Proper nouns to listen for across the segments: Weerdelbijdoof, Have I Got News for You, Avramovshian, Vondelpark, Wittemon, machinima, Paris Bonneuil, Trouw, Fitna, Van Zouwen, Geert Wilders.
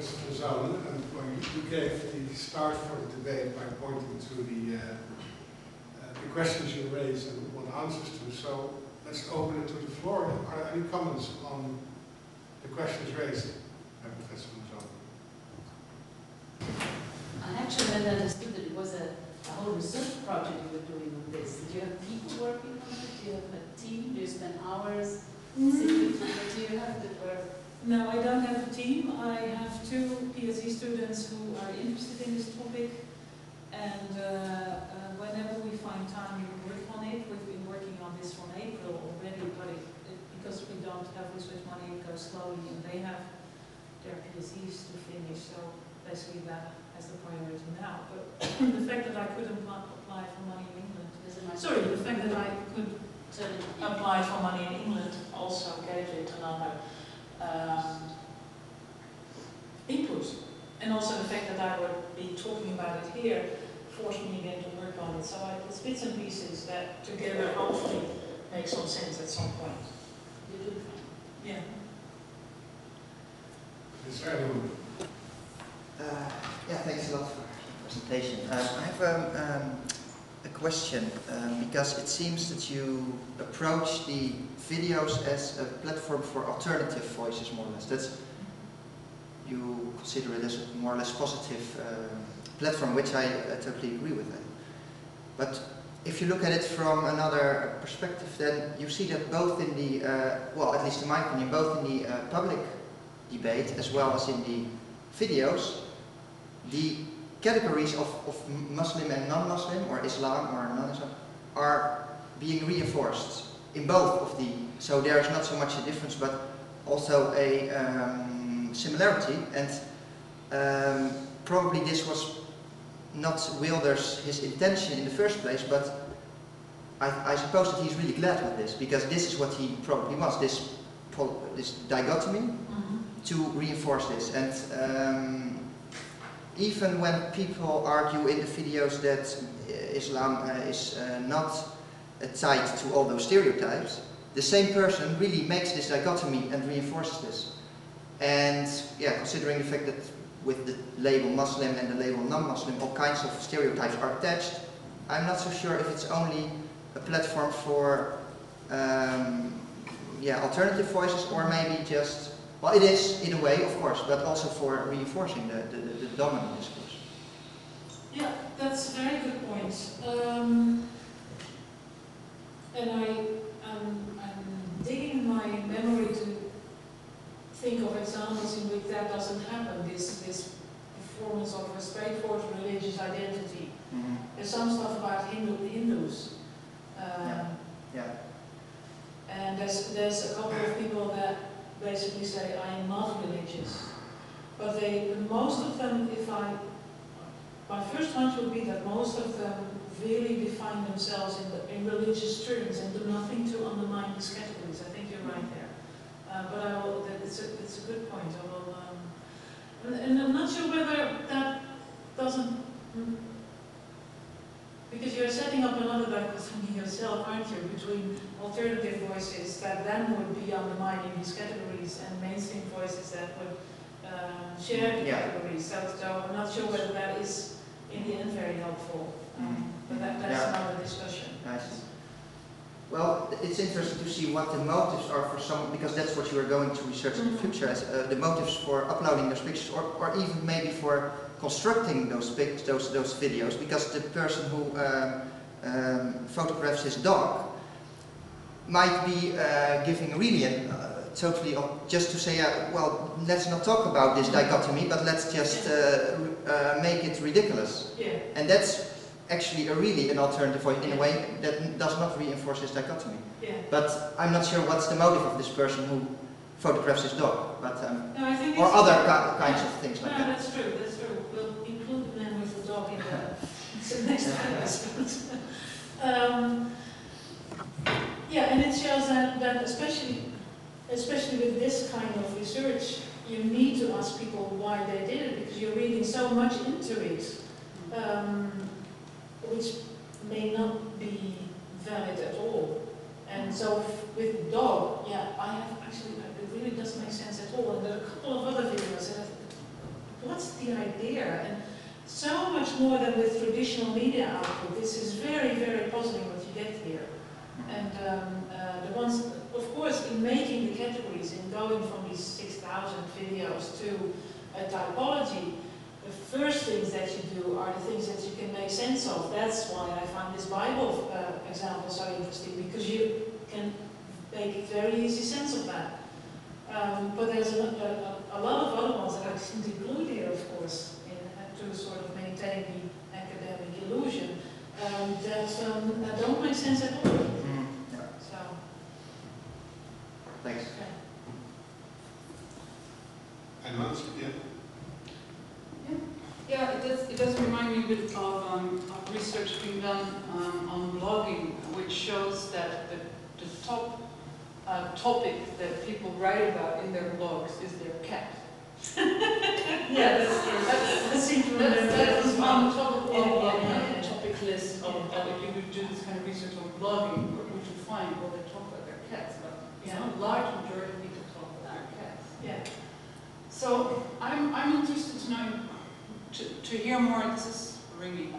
Professor Van Zouwen, and you gave the start for the debate by pointing to the questions you raised and what answers to. So let's open it to the floor. Are there any comments on the questions raised by Professor Van Zouwen? I actually had understood that it was a whole research project you were doing on this. Did you have people working on it? Do you have a team? Do you spend hours? Do you have the work? No, I don't have a team. I have two PhD students who are interested in this topic, and whenever we find time, we work on it. We've been working on this from April already, but because we don't have research money, it goes slowly, and they have their PhDs to finish, so basically that has the priority now. But the fact that I couldn't apply for money in England, sorry, the fact that I could apply for money in England also gave it another input, and also the fact that I would be talking about it here forced me again to work on it. So it's bits and pieces that together hopefully make some sense at some point. You do? Yeah. Yeah, thanks a lot for the presentation. I have a question, because it seems that you approach the videos as a platform for alternative voices, more or less. That's, you consider it as a more or less positive platform, which I totally agree with that. But if you look at it from another perspective, then you see that both in the, well, at least in my opinion, both in the public debate as well as in the videos, the categories of Muslim and non-Muslim, or Islam or non-Islam, are being reinforced in both of the, so there is not so much a difference, but also a similarity. And probably this was not Wilders' his intention in the first place, but I suppose that he's really glad with this, because this is what he probably wants, this dichotomy, to reinforce this. And even when people argue in the videos that Islam is not tied to all those stereotypes, the same person really makes this dichotomy and reinforces this. And yeah, considering the fact that with the label Muslim and the label non-Muslim, all kinds of stereotypes are attached, I'm not so sure if it's only a platform for yeah, alternative voices, or maybe just, well, it is in a way, of course, but also for reinforcing the dominant discourse. Yeah, that's a very good point. And I'm digging my memory to think of examples in which that doesn't happen, this performance of a straightforward religious identity. Mm-hmm. There's some stuff about Hindus. Yeah. And there's a couple of people that basically say, I am not religious. But most of them, my first hunch would be that most of them really define themselves in religious terms and do nothing to undermine these categories. I think you're right there. But it's a good point. I will, and I'm not sure whether that doesn't, because you're setting up another dichotomy yourself, aren't you, between alternative voices that then would be undermining these categories and mainstream voices that would share the categories. So I'm not sure whether that is in the end very helpful. But that's another discussion. I see. Well, it's interesting to see what the motives are for some, because that's what you are going to research in the future, as the motives for uploading those pictures, or even maybe for constructing those pictures, those videos, because the person who photographs his dog might be giving really totally just to say, well, let's not talk about this dichotomy, but let's just make it ridiculous. Yeah. And that's actually really an alternative voice in a way that does not reinforce this dichotomy. Yeah. But I'm not sure what's the motive of this person who photographs his dog, but, no, I think, or other kinds of things like that. No, that's true, that's true. We'll include the man with the dog in the next time. Yeah, and it shows that especially with this kind of research, you need to ask people why they did it, because you're reading so much into it, which may not be valid at all. And so with the dog, yeah, I have actually, it really doesn't make sense at all. And there are a couple of other videos that be right there. And so much more than with traditional media output. This is very, very puzzling what you get here. And the ones, of course, in making the categories, in going from these 6,000 videos to a typology, the first things that you do are the things that you can make sense of. That's why I found this Bible example so interesting, because you can make a very easy sense of that. But there's a lot of other ones that I didn't include here, of course, to sort of maintain the academic illusion that don't make sense at all. Mm, yeah. So, thanks. Okay. Anyone? Yeah. Yeah, it does remind me a bit of research being done on blogging, which shows that the top topic that people write about in their blogs is their cat. Yeah, that's one topic on the topic list of if you would do this kind of research on blogging, what would you find? Well, they talk about their cats, but it's not a large majority of people talk about their cats. Yeah. So I'm interested to know. To hear more, this is ringing.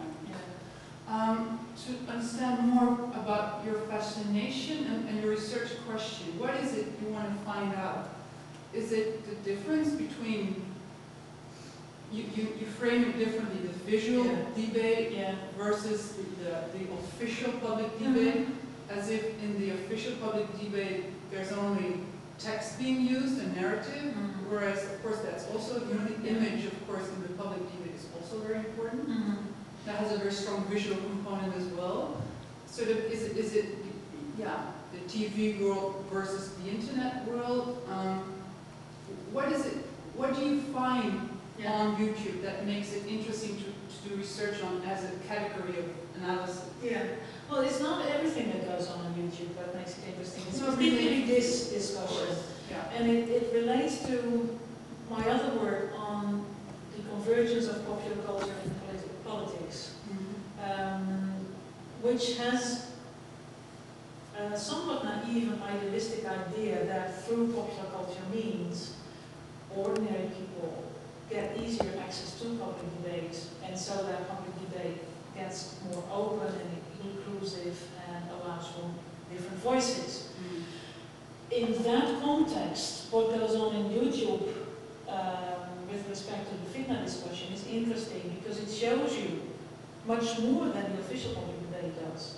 Yeah. To understand more about your fascination and your research question, what is it you want to find out? Is it the difference between, you frame it differently, the visual debate versus the official public debate, as if in the official public debate there's only text being used, a narrative, whereas of course that's also, you know, the image of course in the public debate is also very important. That has a very strong visual component as well. So the TV world versus the internet world. What is it? What do you find on YouTube that makes it interesting to do research on as a category of analysis? Yeah. Well, it's not everything that goes on YouTube that makes it interesting. It's particularly this discussion. Yeah. And it relates to my other work on the convergence of popular culture and politics, which has a somewhat naive and idealistic idea that through popular culture means ordinary people get easier access to public debate, and so that public debate gets more open and inclusive and allows for different voices. In that context, what goes on in YouTube with respect to the Fitna discussion is interesting because it shows you much more than the official public debate does.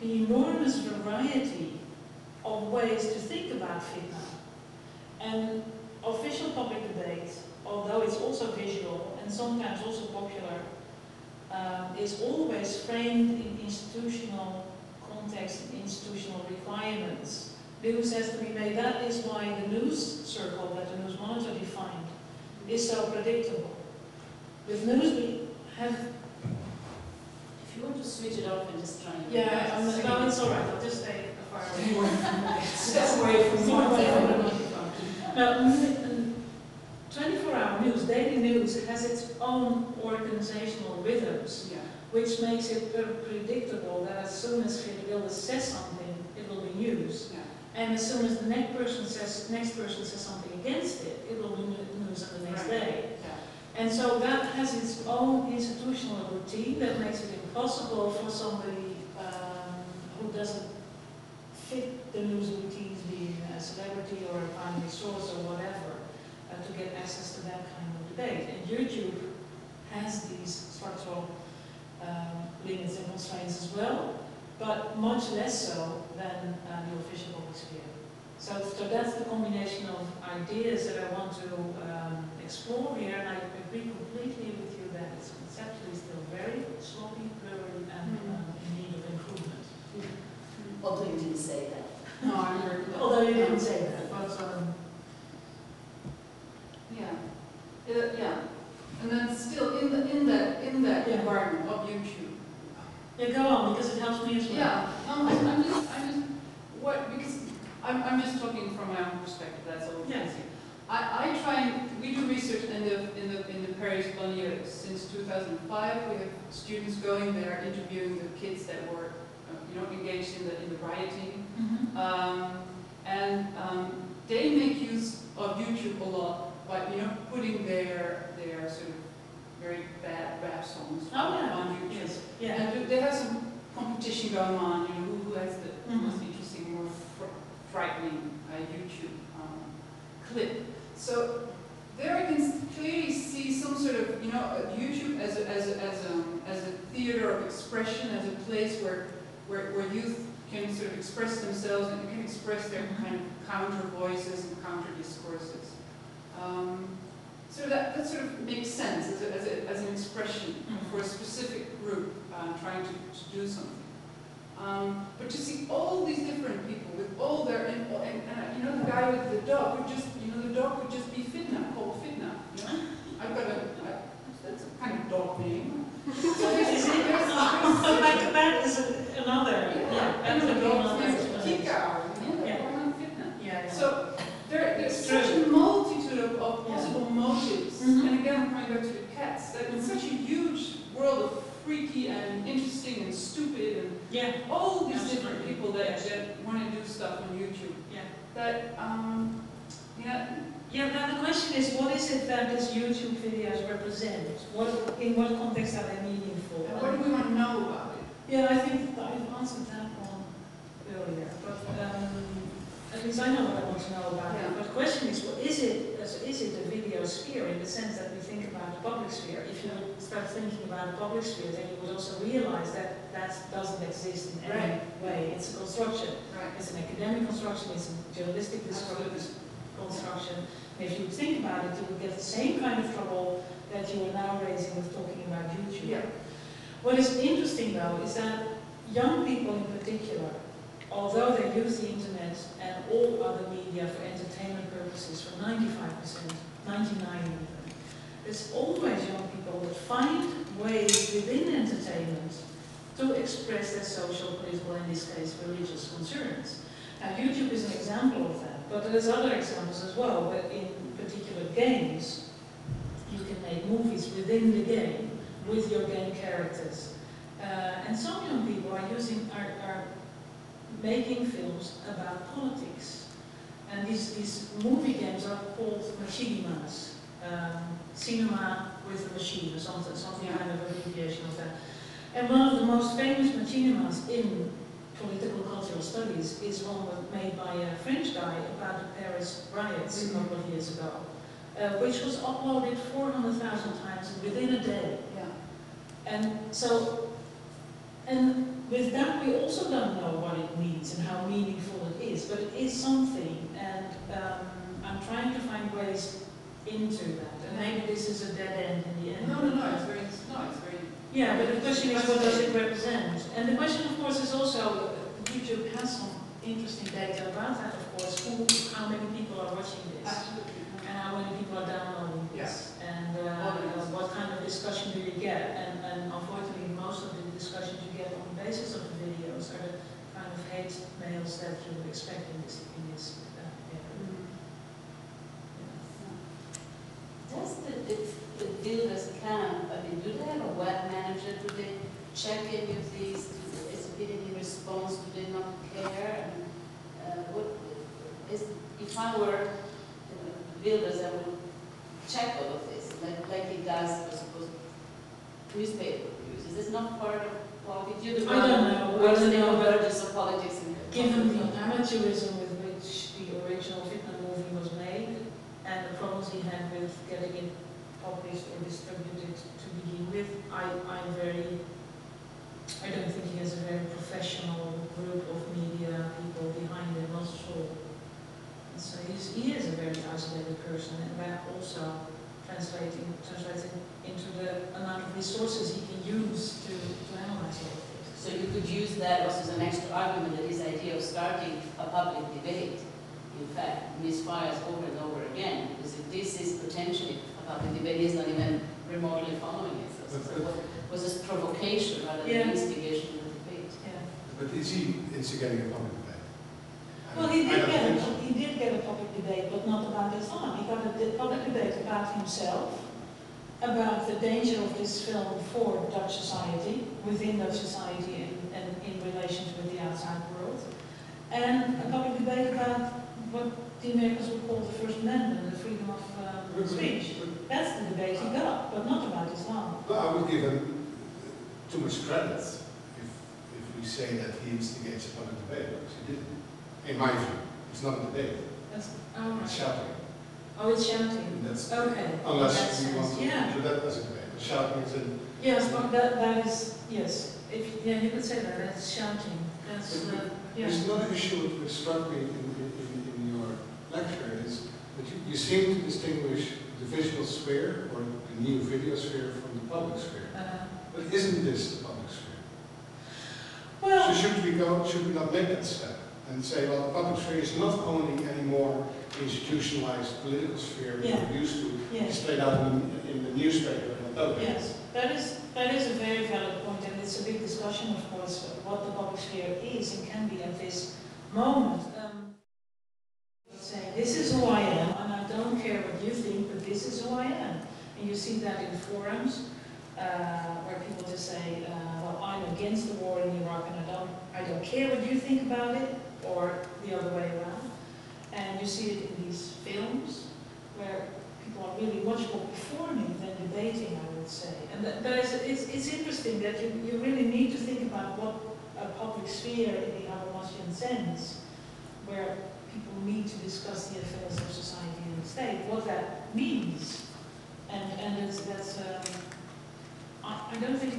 The enormous variety of ways to think about Fitna. And official public debate, although it's also visual and sometimes also popular, is always framed in institutional context and institutional requirements. News has to be made. That is why the news circle that the News Monitor defined is so predictable. With news, we have. If you want to switch it off and just try. Yeah, no, it's all right. I'll just stay far away. Stay away from the 24-hour news, daily news, has its own organizational rhythms, which makes it predictable that as soon as Geert Wilders says something, it will be news. Yeah. And as soon as the next person says something against it, it will be news on the next day. Yeah. And so that has its own institutional routine that makes it impossible for somebody who doesn't fit the news routines, being a celebrity or a primary source or whatever, to get access to that kind of debate. And YouTube has these structural limits and constraints as well, but much less so than the official public sphere. So that's the combination of ideas that I want to explore here, and I agree completely with you that it's conceptually still very sloppy, blurry, and in need of improvement. Although you didn't say that. No, I heard that. Although you didn't say that. But, and then still in that environment of YouTube. Yeah, go on because it helps me as well. Yeah, I'm just talking from my own perspective. That's all. Yes. I try and we do research in the Paris Bonneuil since 2005. We have students going there interviewing the kids that were engaged in the rioting, and they make use of YouTube a lot. But putting their sort of going on, you know, who has the most interesting, more frightening YouTube clip. So there I can clearly see some sort of, you know, YouTube as a theater of expression, as a place where youth can sort of express themselves and can express their kind of counter voices and counter discourses. So that sort of makes sense as an expression for a specific group trying to do something. But to see all these different people with all their, and you know, the guy with the dog would just, you know, the dog would just be Fitna, called Fitna. You know? I've got that's a kind of dog name. So that is another. Yeah, that's a dog name. Kika, Fitna. Yeah. So there's such a multitude of possible motives. And again, I'm going back to the cats. That in such a huge world of freaky and interesting and stupid and all these different people that want to do stuff on YouTube. Yeah. That now the question is, what is it that these YouTube videos represent? In what context are they meaningful? And what do we want to know about it? Yeah, I think I've answered that one earlier. But at least I know what I want to know about it. But the question is, what is it? Is it a video sphere in the sense that we think about the public sphere? If you start thinking about the public sphere, then you would also realize that that doesn't exist in any way. It's a construction. Right. It's an academic construction. It's a journalistic construction. And if you think about it, you would get the same kind of trouble that you are now raising with talking about YouTube. Yeah. What is interesting though is that young people in particular, although they use the internet and all other media for entertainment purposes for 95%, 99% even, there's always young people that find ways within entertainment to express their social, political, and in this case, religious concerns. Now, YouTube is an example of that. But there's other examples as well, where in particular games, you can make movies within the game with your game characters. And some young people are making films about politics. And these movie games are called machinimas. Cinema with a machine, or something kind of abbreviation of that. And one of the most famous machinimas in political cultural studies is one made by a French guy about the Paris riots a couple of years ago, which was uploaded 400,000 times within a day. Yeah. And with that we also don't know what it means and how meaningful it is, but it is something, and I'm trying to find ways into that. And maybe this is a dead end in the end. No, it's very. Yeah, but the question is, what does it represent? And the question, of course, is also, YouTube has some interesting data about that, of course, how many people are watching this, and how many people are downloading this, and what kind of discussion do you get, and unfortunately most of the discussions you get on the basis of the videos are the kind of hate mails that you would expect in this area. Does the Wilders camp, I mean, do they have a web manager? Do they check in with these? Is it any response? Do they not care? And, if I were Wilders, I would check all of this, like it does, I suppose, newspaper news. Is this not part of politics? You're the verges of politics. Given the amateurism with which the original Fitna movie was made, and the problems he had with getting it published or distributed to begin with, I don't think he has a very professional group of media people behind him, not at all. And so he is a very isolated person, and that also translating into the amount of resources he can use to analyze all of this. So you could use that also as an extra argument that his idea of starting a public debate, in fact, misfires over and over again, because if this is potentially about the debate, is not even remotely following it. So it was a provocation rather than instigation of the debate. Yeah. But is he instigating a public debate? Well, he did get a public debate, but not about Islam. He got a public debate about himself, about the danger of this film for Dutch society, within Dutch society, and in relation with the outside world, and a public debate about what the Americans would call the First Amendment, the freedom of speech. That's the debate he got, but not about Islam. Well, I would give him too much credit if we say that he instigates upon a debate, because he didn't. In my view, it's not a debate. That's, it's shouting. Oh, it's shouting. That's, okay. Unless you want to do that as a debate. Shouting is in... Yes, but that is, yes. If, yeah, you could say that, that's shouting. That's, there's another issue which struck me in your lecture, is that you seem to distinguish the visual sphere, or the new video sphere, from the public sphere. But isn't this the public sphere? Well, so should we not make that step and say, well, the public sphere is not only anymore institutionalized political sphere that we used to displayed out in the newspaper and the public? Yes, that is a very valid point, and it's a big discussion, of course, what the public sphere is and can be at this moment. Saying this is who I am, and I don't care what you think, but this is who I am, and you see that in forums. Where people just say, well, I'm against the war in Iraq and I don't care what you think about it, or the other way around. And you see it in these films, where people are really much more performing than debating, I would say. And it's interesting that you really need to think about what a public sphere in the Avramovshian sense, where people need to discuss the affairs of society and the state, what that means. And that's... I don't think, I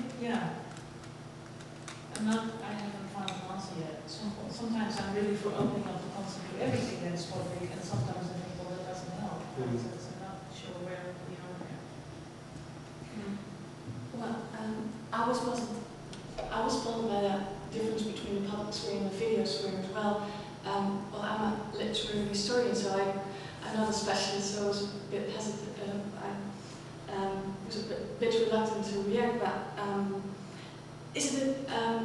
haven't found an answer yet. Sometimes I'm really for opening up the concept to everything that's public, and sometimes I think, well, that doesn't help. So I'm not sure where we are there. Well, I was puzzled by that difference between the public sphere and the video sphere as well. Well, I'm a literary historian, so I'm not a specialist, so I was a bit hesitant. I was a bit reluctant to react, but isn't it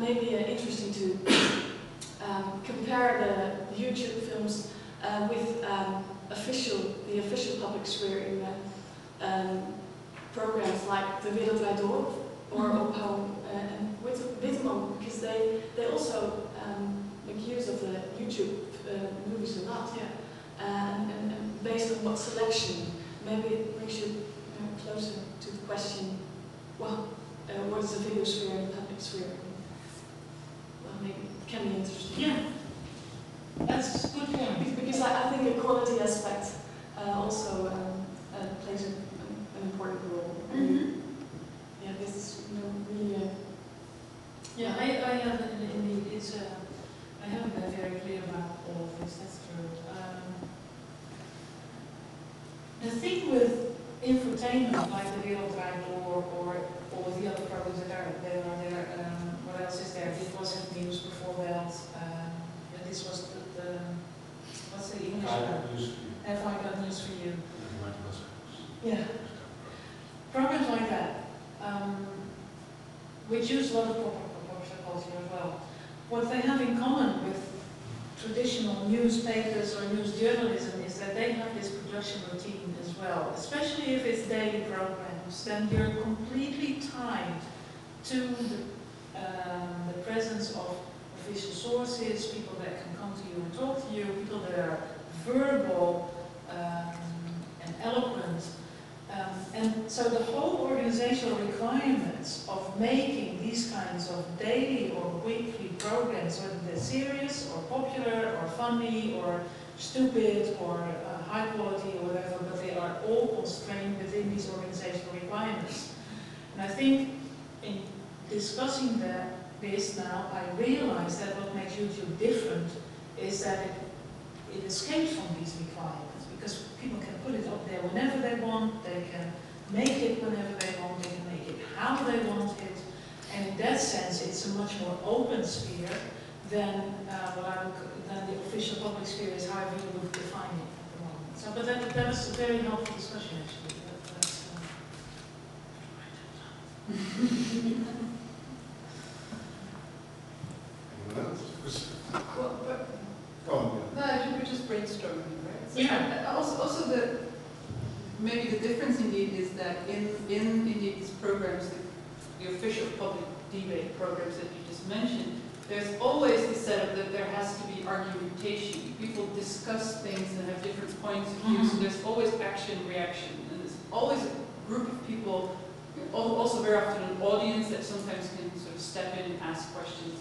maybe interesting to compare the YouTube films with the official public sphere in programs like the Weerdelbijdoof or and Wittemon, because they also make use of the YouTube movies a lot, and based on what selection, maybe we should. Closer to the question, well, what is the video sphere and the public sphere? Well, maybe it can be interesting. Yeah, that's a good point. Because I think equality aspect also plays an important role. Mm-hmm. Yeah, this is really. Yeah, I have indeed. It's I haven't been very clear about all of this. That's true. The thing with infotainment, like the Wereldwijdoof or the other programs that are there, what else is there? Dit was het nieuws bijvoorbeeld. This was the what's the English? Have I Got News for You? Yeah. Programs like that, which use a lot of popular culture as well. What they have in common with traditional newspapers or news journalism is that they have this production routine as well, especially if it's daily programs, then you're completely tied to the presence of official sources, people that can come to you and talk to you, people that are verbal and eloquent. And so the whole organizational requirements of making these kinds of daily or weekly programs, whether they're serious or popular or funny or stupid or high quality or whatever, but they are all constrained within these organizational requirements. And I think in discussing this now, I realize that what makes YouTube different is that it escapes from these requirements, because people can put it up there whenever they want, they can make it whenever they want, they can make it how they want it, and in that sense it's a much more open sphere than the official public sphere is how we would define it at the moment. So, but that was a very helpful discussion actually. That's, Anyone else? Well, no, we're just brainstorming, right? So also maybe the difference indeed is that in these programs, the official public debate programs that you just mentioned, there's always the setup that there has to be argumentation. People discuss things and have different points of view, so there's always action-reaction. And there's always a group of people, also very often an audience that sometimes can sort of step in and ask questions,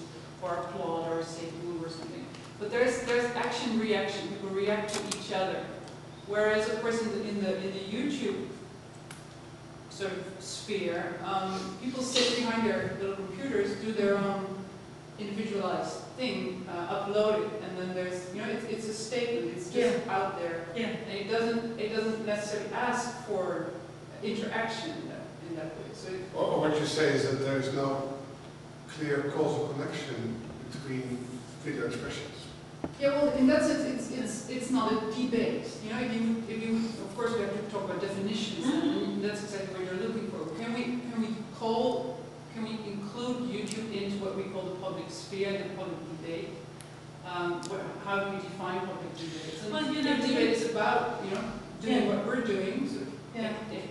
bark clawed or say blue or something. But there's action reaction. People react to each other. Whereas of course in the YouTube sort of sphere, people sit behind their little computers, do their own individualized thing, upload it, and then there's, you know, it's a statement. It's just out there, and it doesn't necessarily ask for interaction in that way. So what you say is that there is no clear causal connection between video expressions. Yeah, well, in that sense, it's not a debate. You know, if you of course we have to talk about definitions, and that's exactly what you're looking for. Can we include YouTube into what we call the public sphere, the public debate? How do we define public debate? And well, you know, debate is about, you know, doing what we're doing, so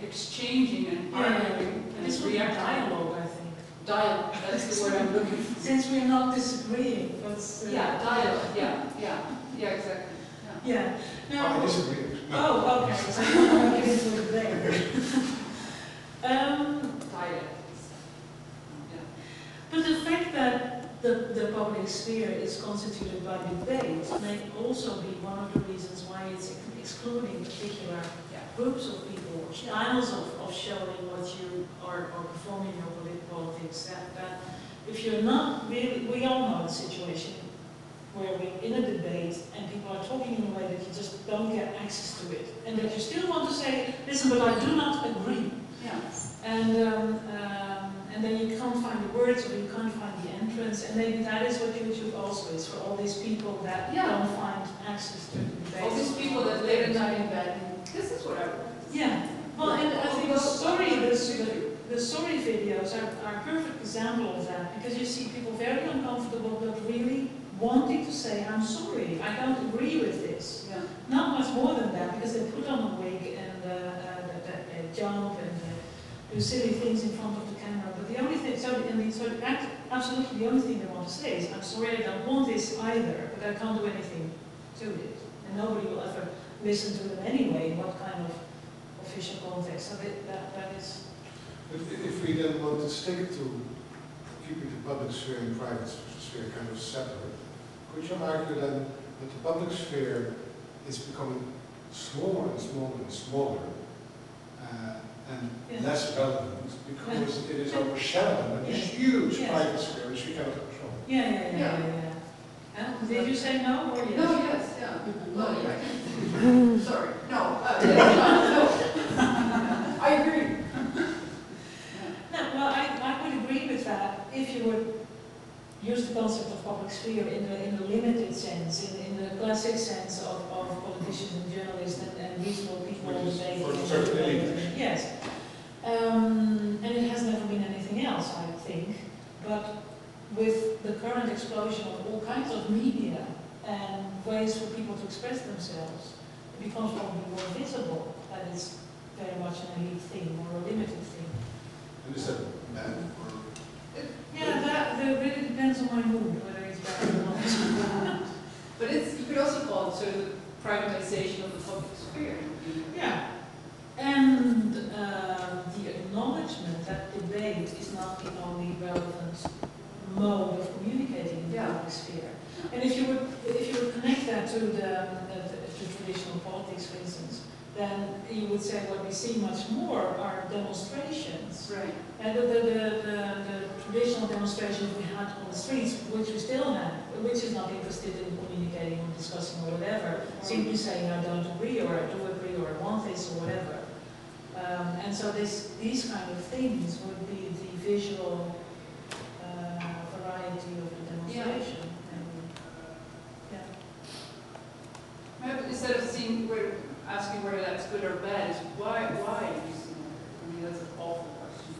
exchanging and arguing and reacting. Dialogue, I think. Dialogue, that's the word I'm looking for. Since we're not disagreeing, that's... dialogue, exactly. Yeah. Now, I disagree. No. Oh, okay. So I'm not getting to the dialogue. But the fact that the public sphere is constituted by debate may also be one of the reasons why it's excluding particular groups of people, styles of showing what you are or performing your politics. That if you're not really, we all know the situation where we're in a debate and people are talking in a way that you just don't get access to it, and that you still want to say, listen, but I do not agree. Yes. And then you can't find the words, or you can't find the entrance, and maybe that is what YouTube also is for all these people that don't find access to the all these people that later night in bed. This is what I want. Yeah. Well, and I think the story videos are a perfect example of that, because you see people very uncomfortable, but really wanting to say, "I'm sorry, I don't agree with this." Yeah. Not much more than that, because they put on a wig and they jump and do silly things in front of the camera. But the only thing, absolutely the only thing they want to say is, I'm sorry, I don't want this either, but I can't do anything to it. And nobody will ever listen to them anyway, in what kind of official context. So that is... But if we then want to stick to keeping the public sphere and private sphere kind of separate, could you argue then that the public sphere is becoming smaller and smaller and smaller, and less relevant, because it is overshadowed by this huge private sphere which we cannot control. Did you say no or yes? No, yes, yeah. Well, yeah. Sorry, no. No. I agree. No, well, I would agree with that if you would use the concept of public sphere in the limited sense, in the classic sense of politicians and journalists and reasonable people. Yes. And it has never been anything else, I think. But with the current explosion of all kinds of media and ways for people to express themselves, it becomes probably more visible that it's very much an elite thing or a limited thing. And is that bad? Yeah, that really depends on my mood, whether it's bad or not. But you could also call it sort of the privatization of the public sphere. Yeah. And the acknowledgement that debate is not the only relevant mode of communicating in the public sphere. And if you would connect that to the traditional politics, for instance, then you would say what we see much more are demonstrations. Right. And the traditional demonstrations we had on the streets, which we still have, which is not interested in communicating or discussing or whatever, simply saying I don't agree or I do agree or I want this or whatever. And so these kind of things would be the visual variety of the demonstration. Yeah. Instead of seeing asking whether that's good or bad, is why are you seeing that? I mean, that's an awful question.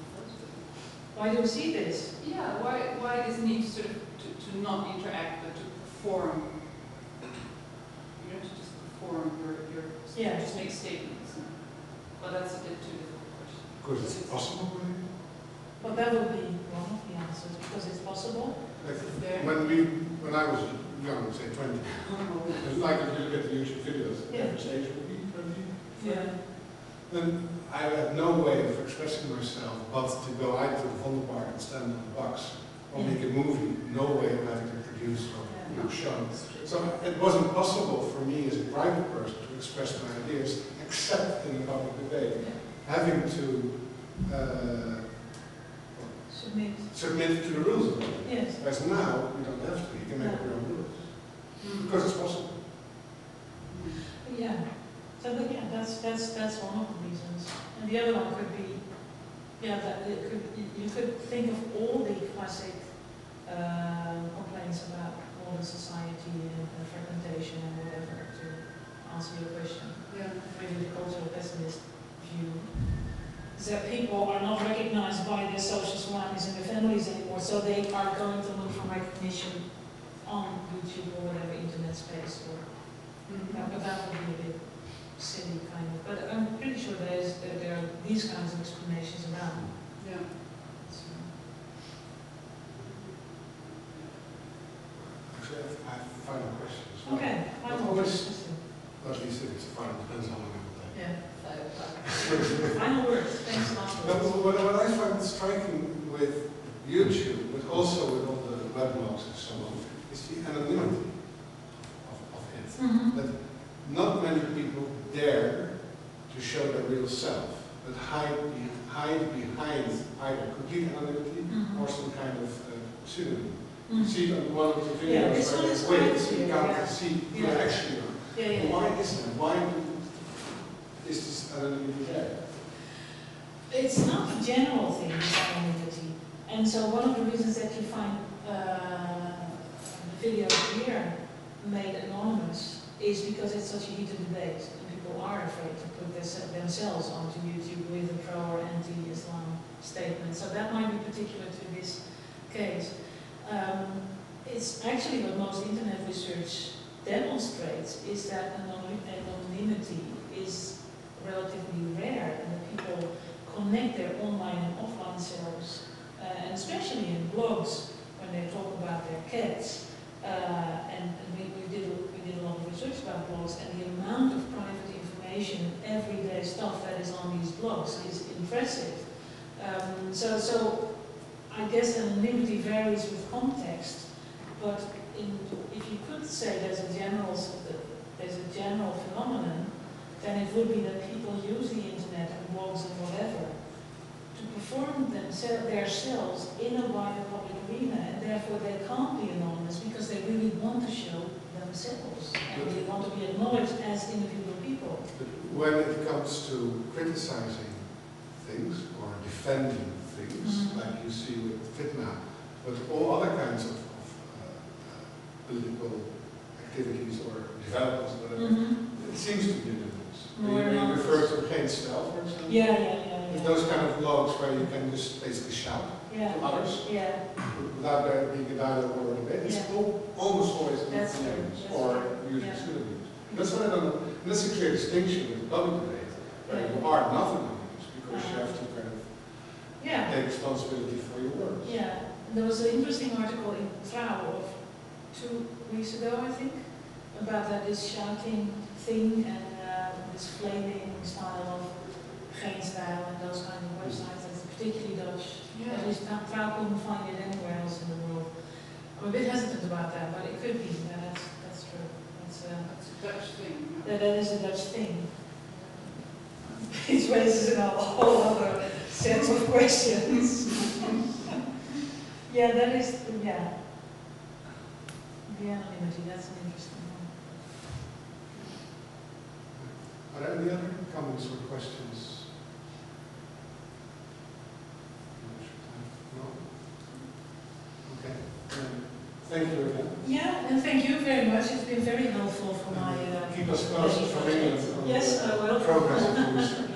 Why do we see this? Yeah, why this need sort of to not interact but to perform? You know, to just perform your just make statements. But that's a bit too difficult question. Because it's possible. Well, that would be one of the answers, because it's possible. Like, when I was young, say 20, it's like if you look at the YouTube videos, the average age would be 20. Then I had no way of expressing myself but to go out to the Vondelpark and stand on the box or make a movie. No way of having to produce or show. So it wasn't possible for me as a private person to express my ideas except in a public debate. Having to submit to the rules of it. Yes. Whereas now, we don't have to. You can make your own rules. Because it's possible. Yeah. So again, that's one of the reasons. And the other one could be, that it could, you could think of all the classic complaints about modern society and fragmentation and whatever to answer your question. Yeah. Maybe the cultural pessimist view is that people are not recognized by their social surroundings and their families anymore, so they are going to look for recognition on YouTube or whatever internet space. Or, but that would be a bit silly, kind of. But I'm pretty sure there are these kinds of explanations around. Yeah. So. Actually, I have final questions. Okay, final questions. Well, at least it's final, depends on the time. Yeah. Final words, thanks a lot. What I find striking with YouTube, but also with all the weblogs and so on, is the anonymity of it. That not many people dare to show their real self, but hide behind either complete anonymity or some kind of pseudonym. You see it on one of the videos where you can't see who you actually are. Why is that? Why is this anonymity there? It's not a general thing, this anonymity. And so one of the reasons that you find videos here made anonymous is because it's such a heated debate and people are afraid to put themselves onto YouTube with a pro or anti-Islam statement. So that might be particular to this case. It's actually what most internet research demonstrates is that anonymity is relatively rare and that people connect their online and offline selves, and especially in blogs when they talk about their cats. And we did a lot of research about blogs, and the amount of private information, everyday stuff that is on these blogs is impressive. So I guess anonymity varies with context, but if you could say there's a general phenomenon, then it would be that people use the internet and blogs and whatever to perform themselves in a wider public arena, and therefore they can't be anonymous because they really want to show themselves and they want to be acknowledged as individual people. But when it comes to criticizing things or defending things, like you see with Fitna, but all other kinds of political activities or developments, whatever, it seems to be anonymous. You refer to Geert Wilders, for example. Those kind of blogs where you can just basically shout to others without there being a dialogue or a debate. It's almost always names or using pseudonyms. That's what I don't know. And that's a clear distinction with public debate, where you are not anonymous because you have to kind of take responsibility for your words. Yeah. There was an interesting article in Trouw 2 weeks ago, I think, about that this shouting thing and this flaming style of Style and those kind of websites that's particularly Dutch. At least Trouw couldn't find it anywhere else in the world. I'm a bit hesitant about that, but it could be. That's true. That's a Dutch thing. That is a Dutch thing. It raises a whole other set of questions. That is, the anonymity, that's an interesting one. Are there any other comments or questions? Thank you again. And thank you very much. It's been very helpful for my... keep us posted from England on the progress of the research.